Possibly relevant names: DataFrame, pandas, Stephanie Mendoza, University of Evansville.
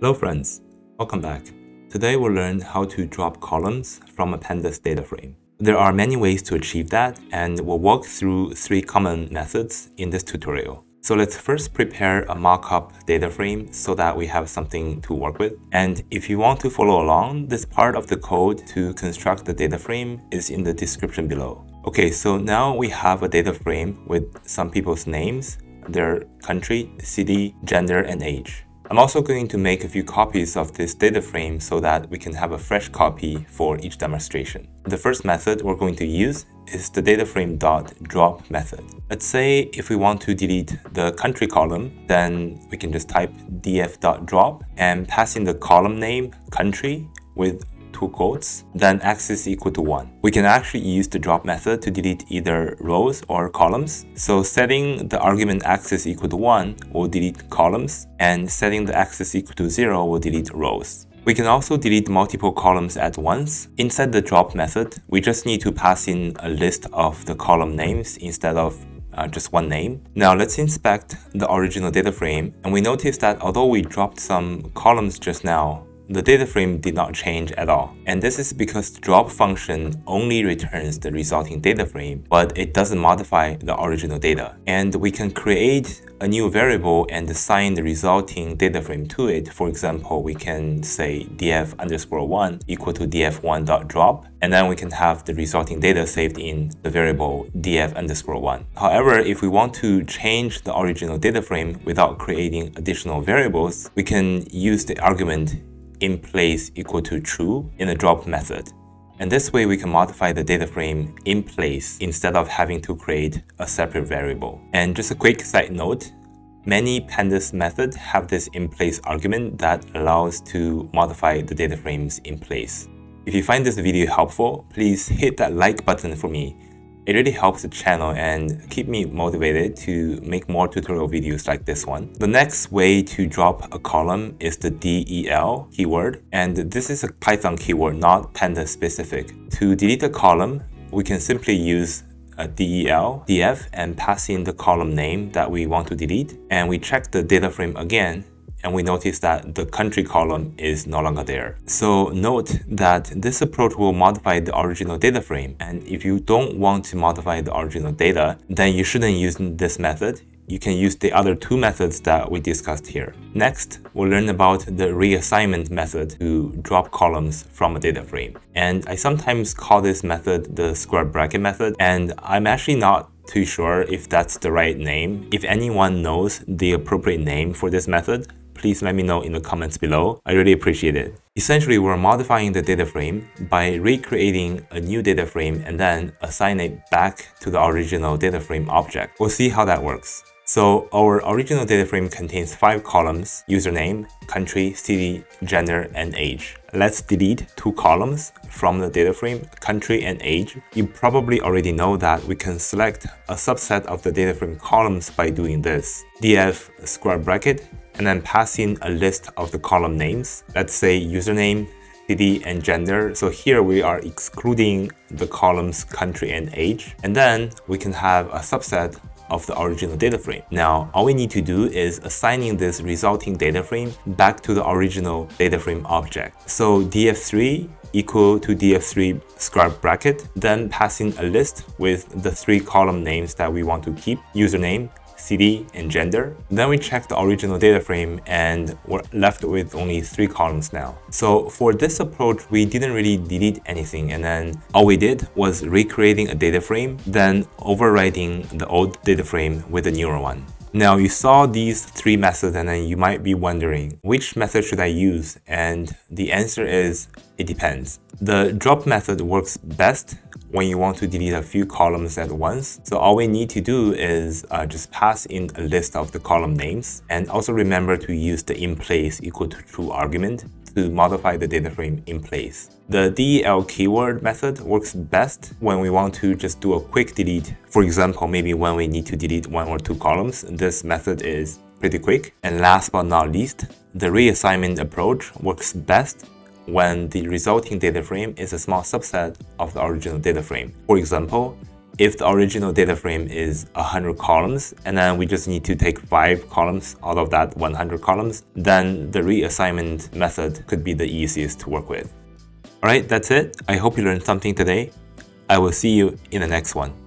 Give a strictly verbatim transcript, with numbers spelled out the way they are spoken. Hello friends, welcome back. Today we'll learn how to drop columns from a pandas data frame. There are many ways to achieve that, and we'll walk through three common methods in this tutorial. So let's first prepare a mock-up data frame so that we have something to work with. And if you want to follow along, this part of the code to construct the data frame is in the description below. Okay, so now we have a data frame with some people's names, their country, city, gender, and age. I'm also going to make a few copies of this data frame so that we can have a fresh copy for each demonstration. The first method we're going to use is the dataframe.drop method. Let's say if we want to delete the country column, then we can just type df.drop and pass in the column name country with two quotes, then x is equal to one. We can actually use the drop method to delete either rows or columns. So setting the argument x is equal to one will delete columns, and setting the x is equal to zero will delete rows. We can also delete multiple columns at once. Inside the drop method, we just need to pass in a list of the column names instead of Uh, just one name. Now let's inspect the original data frame, and we notice that although we dropped some columns just now, the data frame did not change at all. And this is because the drop function only returns the resulting data frame, but it doesn't modify the original data. And we can create a new variable and assign the resulting data frame to it. For example, we can say df underscore one equal to df1.drop, and then we can have the resulting data saved in the variable df underscore one. However, if we want to change the original data frame without creating additional variables, we can use the argument in place equal to true in the drop method. And this way we can modify the data frame in place instead of having to create a separate variable. And just a quick side note, many pandas methods have this in place argument that allows to modify the data frames in place. If you find this video helpful, please hit that like button for me. It really helps the channel and keep me motivated to make more tutorial videos like this one. The next way to drop a column is the del keyword, and this is a Python keyword, not Pandas specific. To delete a column, we can simply use a del df and pass in the column name that we want to delete, and we check the data frame again, and we notice that the country column is no longer there. So note that this approach will modify the original data frame, and if you don't want to modify the original data, then you shouldn't use this method. You can use the other two methods that we discussed here. Next, we'll learn about the reassignment method to drop columns from a data frame. And I sometimes call this method the square bracket method, and I'm actually not too sure if that's the right name. If anyone knows the appropriate name for this method, please let me know in the comments below. I really appreciate it. Essentially, we're modifying the data frame by recreating a new data frame and then assign it back to the original data frame object. We'll see how that works. So our original data frame contains five columns: username, country, city, gender, and age. Let's delete two columns from the data frame, country and age. You probably already know that we can select a subset of the data frame columns by doing this. Df square bracket, and then pass in a list of the column names. Let's say username, city, and gender. So here we are excluding the columns country and age. And then we can have a subset of the original data frame. Now, all we need to do is assigning this resulting data frame back to the original data frame object. So df three equal to df three square bracket, then passing a list with the three column names that we want to keep: username, city, and gender. Then we check the original data frame, and we're left with only three columns now. So for this approach, we didn't really delete anything, and then all we did was recreating a data frame, then overwriting the old data frame with a newer one. Now, you saw these three methods, and then you might be wondering, which method should I use? And the answer is, it depends. The drop method works best when you want to delete a few columns at once. So all we need to do is uh, just pass in a list of the column names, and also remember to use the in place equal to true argument to modify the data frame in place. The del keyword method works best when we want to just do a quick delete. For example, maybe when we need to delete one or two columns, this method is pretty quick. And last but not least, the reassignment approach works best when the resulting data frame is a small subset of the original data frame. For example, if the original data frame is one hundred columns, and then we just need to take five columns out of that one hundred columns, then the reassignment method could be the easiest to work with. Alright, that's it. I hope you learned something today. I will see you in the next one.